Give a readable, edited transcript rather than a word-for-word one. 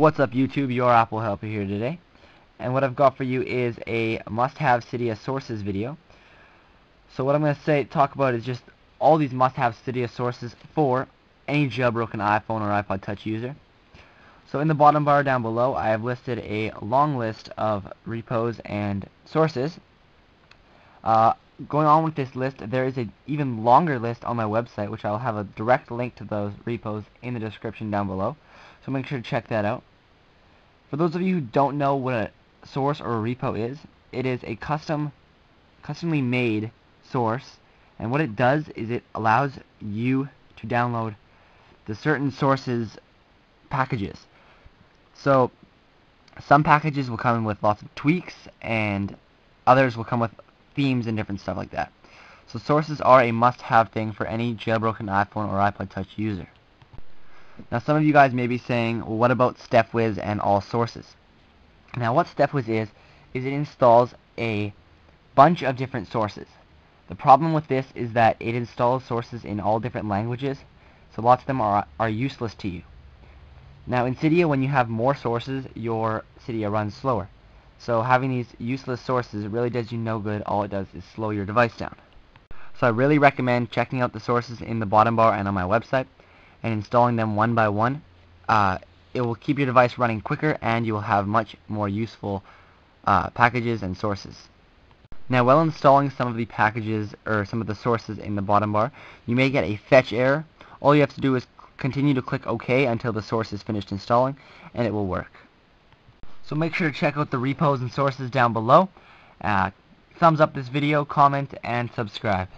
What's up YouTube, your Apple Helper here today, and what I've got for you is a must-have Cydia sources video. So what I'm going to talk about is just all these must-have Cydia sources for any jailbroken iPhone or iPod Touch user. So in the bottom bar down below I have listed a long list of repos and sources. Going on with this list, there is an even longer list on my website, which I'll have a direct link to those repos in the description down below, so make sure to check that out. For those of you who don't know what a source or a repo is, it is a customly made source, and what it does is it allows you to download the certain sources packages. So some packages will come with lots of tweaks and others will come with themes and different stuff like that. So sources are a must-have thing for any jailbroken iPhone or iPod Touch user. Now some of you guys may be saying, well, what about StephWiz and all sources? Now what StephWiz is it installs a bunch of different sources. The problem with this is that it installs sources in all different languages, so lots of them are useless to you. Now in Cydia, when you have more sources, your Cydia runs slower. So having these useless sources really does you no good. All it does is slow your device down. So I really recommend checking out the sources in the bottom bar and on my website and installing them one by one. It will keep your device running quicker and you will have much more useful packages and sources. Now while installing some of the packages or some of the sources in the bottom bar, you may get a fetch error. All you have to do is continue to click OK until the source is finished installing and it will work. So make sure to check out the repos and sources down below. Thumbs up this video, comment, and subscribe.